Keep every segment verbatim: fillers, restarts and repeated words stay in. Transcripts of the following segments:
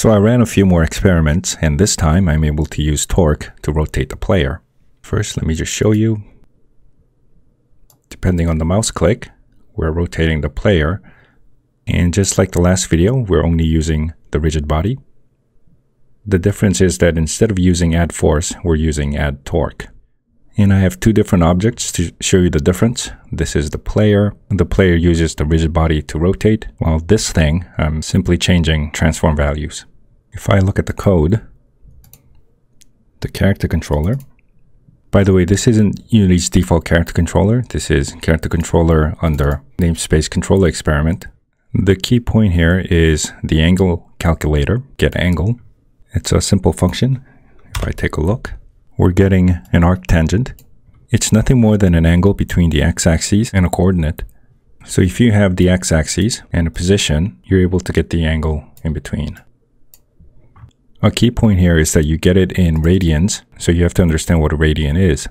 So I ran a few more experiments, and this time I'm able to use torque to rotate the player. First, let me just show you. Depending on the mouse click, we're rotating the player. And just like the last video, we're only using the rigid body. The difference is that instead of using add force, we're using add torque. And I have two different objects to show you the difference. This is the player. The player uses the rigid body to rotate, while this thing, I'm simply changing transform values. If I look at the code, the character controller. By the way, this isn't Unity's default character controller. This is character controller under namespace controller experiment. The key point here is the angle calculator, getAngle. It's a simple function. If I take a look, we're getting an arctangent. It's nothing more than an angle between the x-axis and a coordinate. So if you have the x-axis and a position, you're able to get the angle in between. A key point here is that you get it in radians, so you have to understand what a radian is.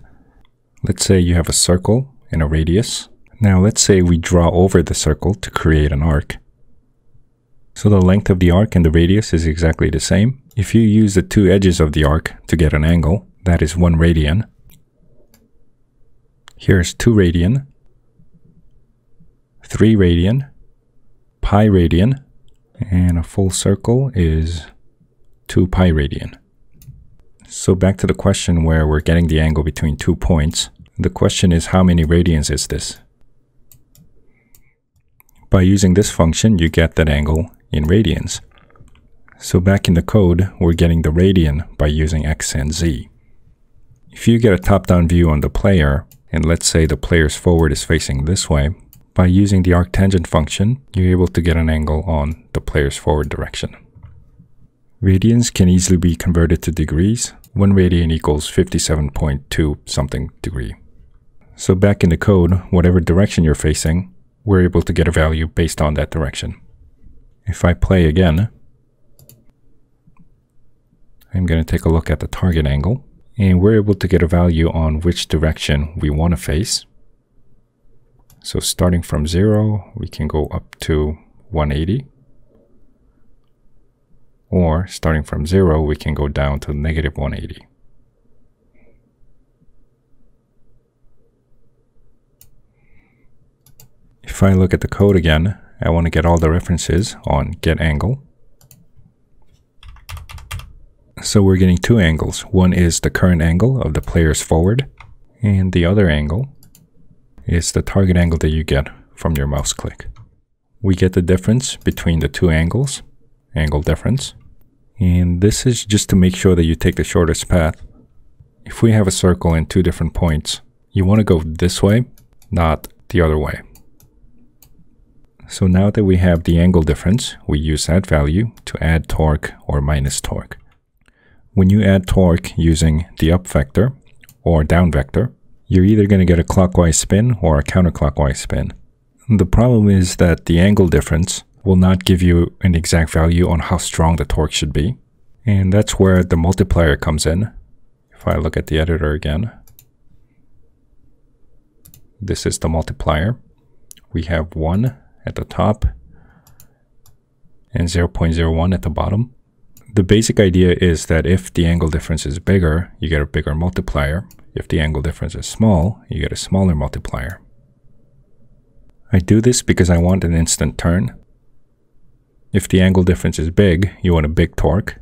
Let's say you have a circle and a radius. Now let's say we draw over the circle to create an arc. So the length of the arc and the radius is exactly the same. If you use the two edges of the arc to get an angle, that is one radian. Here's two radian, three radian, pi radian, and a full circle is two pi radian. So back to the question where we're getting the angle between two points. The question is, how many radians is this? By using this function, you get that angle in radians. So back in the code, we're getting the radian by using x and z. If you get a top-down view on the player, and let's say the player's forward is facing this way, by using the arctangent function, you're able to get an angle on the player's forward direction. Radians can easily be converted to degrees. One radian equals fifty-seven point two something degree. So back in the code, whatever direction you're facing, we're able to get a value based on that direction. If I play again, I'm going to take a look at the target angle. And we're able to get a value on which direction we want to face. So starting from zero, we can go up to one eighty. Or starting from zero, we can go down to negative one eighty. If I look at the code again, I want to get all the references on getAngle. So we're getting two angles. One is the current angle of the player's forward, and the other angle is the target angle that you get from your mouse click. We get the difference between the two angles, angle difference, and this is just to make sure that you take the shortest path. If we have a circle and two different points, you want to go this way, not the other way. So now that we have the angle difference, we use that value to add torque or minus torque. When you add torque using the up vector or down vector, you're either going to get a clockwise spin or a counterclockwise spin. The problem is that the angle difference will not give you an exact value on how strong the torque should be. And that's where the multiplier comes in. If I look at the editor again, this is the multiplier. We have one at the top and zero point zero one at the bottom. The basic idea is that if the angle difference is bigger, you get a bigger multiplier. If the angle difference is small, you get a smaller multiplier. I do this because I want an instant turn. If the angle difference is big, you want a big torque.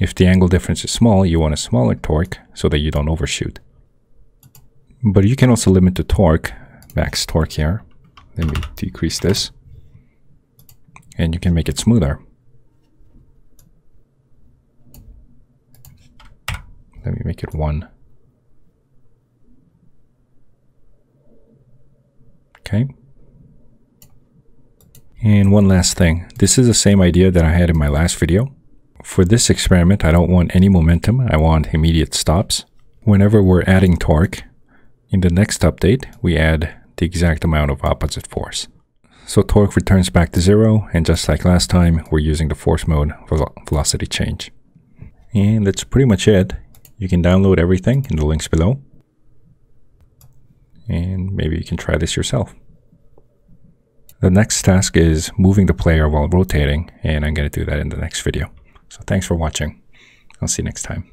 If the angle difference is small, you want a smaller torque so that you don't overshoot. But you can also limit the torque, max torque here. Let me decrease this. And you can make it smoother. Let me make it one. Okay. And one last thing. This is the same idea that I had in my last video. For this experiment, I don't want any momentum. I want immediate stops. Whenever we're adding torque, in the next update, we add the exact amount of opposite force. So torque returns back to zero. And just like last time, we're using the force mode velocity change. And that's pretty much it. You can download everything in the links below. And maybe you can try this yourself. The next task is moving the player while rotating, and I'm going to do that in the next video. So thanks for watching. I'll see you next time.